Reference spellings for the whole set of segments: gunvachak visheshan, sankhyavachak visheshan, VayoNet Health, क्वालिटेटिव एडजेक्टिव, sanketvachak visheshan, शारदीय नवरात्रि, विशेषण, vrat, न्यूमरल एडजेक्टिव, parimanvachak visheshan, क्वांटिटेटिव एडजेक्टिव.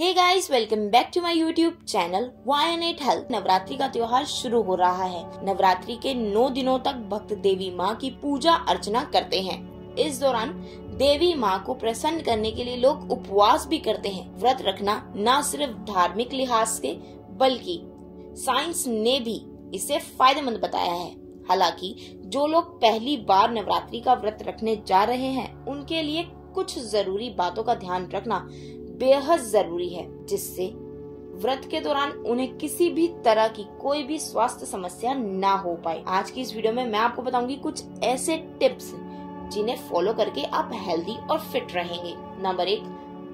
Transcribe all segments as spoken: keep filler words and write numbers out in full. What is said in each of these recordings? Hey guys, welcome back to my YouTube channel वायोनेट health. Navratri का त्योहार शुरू हो रहा है। नवरात्रि के नौ दिनों तक भक्त देवी माँ की पूजा अर्चना करते हैं। इस दौरान देवी माँ को प्रसन्न करने के लिए लोग उपवास भी करते हैं। व्रत रखना न सिर्फ धार्मिक लिहाज से बल्कि साइंस ने भी इसे फायदेमंद बताया है। हालांकि जो लोग पहली बार नवरात्रि का व्रत रखने जा रहे हैं, उनके लिए कुछ जरूरी बातों का ध्यान रखना बेहद जरूरी है, जिससे व्रत के दौरान उन्हें किसी भी तरह की कोई भी स्वास्थ्य समस्या ना हो पाए। आज की इस वीडियो में मैं आपको बताऊंगी कुछ ऐसे टिप्स जिन्हें फॉलो करके आप हेल्दी और फिट रहेंगे। नंबर एक,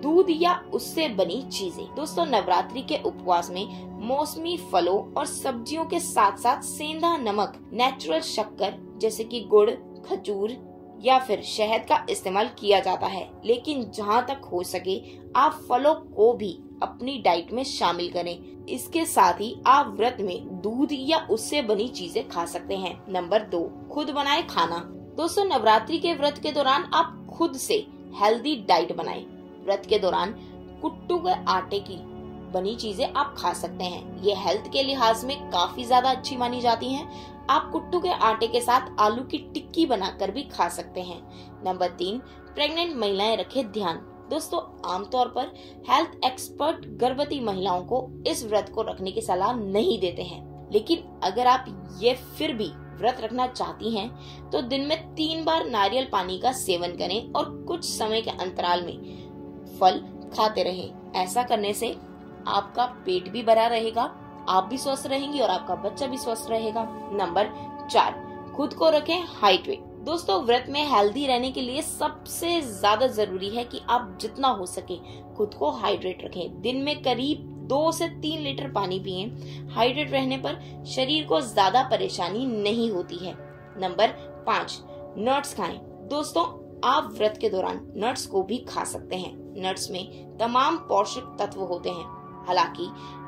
दूध या उससे बनी चीजें। दोस्तों, नवरात्रि के उपवास में मौसमी फलों और सब्जियों के साथ साथ सेंधा नमक, नेचुरल शक्कर जैसे कि गुड़, खजूर या फिर शहद का इस्तेमाल किया जाता है। लेकिन जहां तक हो सके आप फलों को भी अपनी डाइट में शामिल करें। इसके साथ ही आप व्रत में दूध या उससे बनी चीजें खा सकते हैं। नंबर दो, खुद बनाए खाना। दोस्तों, नवरात्रि के व्रत के दौरान आप खुद से हेल्दी डाइट बनाएं। व्रत के दौरान कुट्टू के आटे की बनी चीजें आप खा सकते हैं। ये हेल्थ के लिहाज में काफी ज्यादा अच्छी मानी जाती हैं। आप कुट्टू के आटे के साथ आलू की टिक्की बनाकर भी खा सकते हैं। नंबर तीन, प्रेग्नेंट महिलाएं रखें ध्यान। दोस्तों, आमतौर पर हेल्थ एक्सपर्ट गर्भवती महिलाओं को इस व्रत को रखने की सलाह नहीं देते हैं, लेकिन अगर आप ये फिर भी व्रत रखना चाहती हैं, तो दिन में तीन बार नारियल पानी का सेवन करें और कुछ समय के अंतराल में फल खाते रहें। ऐसा करने से आपका पेट भी भरा रहेगा, आप भी स्वस्थ रहेंगी और आपका बच्चा भी स्वस्थ रहेगा। नंबर चार, खुद को रखें हाइड्रेट। दोस्तों, व्रत में हेल्दी रहने के लिए सबसे ज्यादा जरूरी है कि आप जितना हो सके खुद को हाइड्रेट रखें। दिन में करीब दो से तीन लीटर पानी पिएं। हाइड्रेट रहने पर शरीर को ज्यादा परेशानी नहीं होती है। नंबर पाँच, नट्स खाएं। दोस्तों, आप व्रत के दौरान नट्स को भी खा सकते हैं। नट्स में तमाम पोषक तत्व होते हैं। हालांकि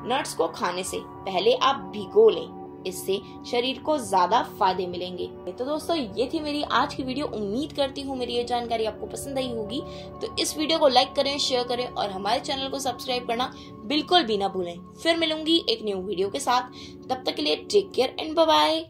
नट्स को खाने से पहले आप भिगो लें, इससे शरीर को ज्यादा फायदे मिलेंगे। तो दोस्तों, ये थी मेरी आज की वीडियो। उम्मीद करती हूँ मेरी ये जानकारी आपको पसंद आई होगी। तो इस वीडियो को लाइक करें, शेयर करें और हमारे चैनल को सब्सक्राइब करना बिल्कुल भी ना भूलें। फिर मिलूंगी एक न्यू वीडियो के साथ। तब तक के लिए take care and bye bye.